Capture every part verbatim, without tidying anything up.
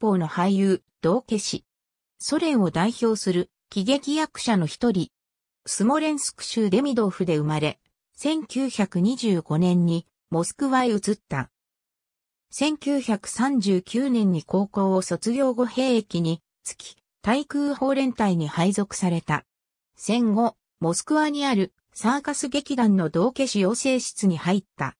報の俳優、道化師。ソ連を代表する喜劇役者の一人。スモレンスク州デミドフで生まれ、せんきゅうひゃくにじゅうごねんにモスクワへ移った。せんきゅうひゃくさんじゅうきゅうねんに高校を卒業後兵役につき、対空砲連隊に配属された。戦後、モスクワにあるサーカス劇団の道化師養成室に入った。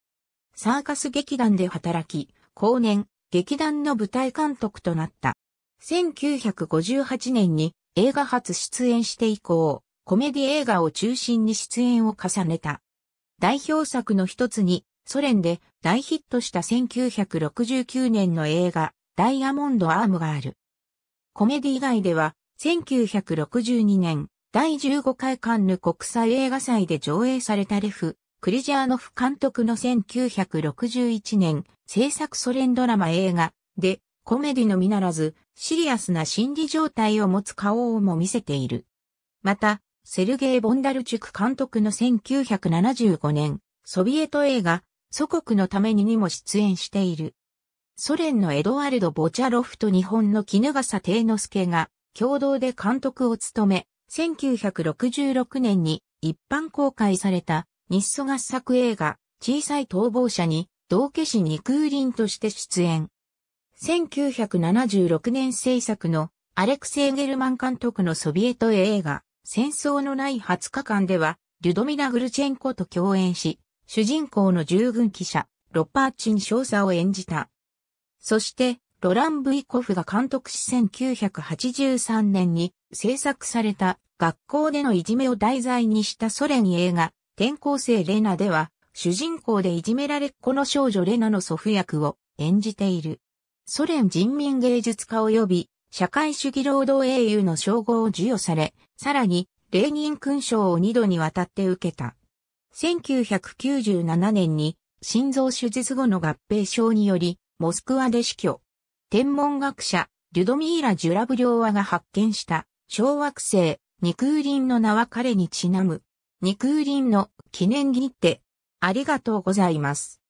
サーカス劇団で働き、後年、劇団の舞台監督となった。せんきゅうひゃくごじゅうはちねんに映画初出演して以降、コメディ映画を中心に出演を重ねた。代表作の一つに、ソ連で大ヒットしたせんきゅうひゃくろくじゅうきゅうねんの映画、ダイヤモンド・アームがある。コメディ以外では、せんきゅうひゃくろくじゅうにねん、だいじゅうごかいカンヌ国際映画祭で上映されたレフ・クリジャーノフ監督のせんきゅうひゃくろくじゅういちねん制作ソ連ドラマ映画でコメディのみならずシリアスな心理状態を持つ顔をも見せている。また、セルゲイ・ボンダルチュク監督のせんきゅうひゃくななじゅうごねんソビエト映画祖国のためににも出演している。ソ連のエドワルド・ボチャロフと日本の衣笠貞之助が共同で監督を務め、せんきゅうひゃくろくじゅうろくねんに一般公開された日ソ合作映画小さい逃亡者に道化師に空輪として出演。せんきゅうひゃくななじゅうろくねん制作のアレクセイ・ゲルマン監督のソビエト映画戦争のないはつかかんではリュドミラ・グルチェンコと共演し、主人公の従軍記者ロパーチン少佐を演じた。そしてロラン・ブイコフが監督しせんきゅうひゃくはちじゅうさんねんに制作された学校でのいじめを題材にしたソ連映画転校生レナでは主人公でいじめられっ子の少女レナの祖父役を演じている。ソ連人民芸術家及び社会主義労働英雄の称号を授与され、さらにレーニン勲章をにどにわたって受けた。せんきゅうひゃくきゅうじゅうななねんに心臓手術後の合併症によりモスクワで死去。天文学者、リュドミーラ・ジュラブリョーワが発見した、小惑星、ニ空輪の名は彼にちなむ、ニ空輪の記念切手。ありがとうございます。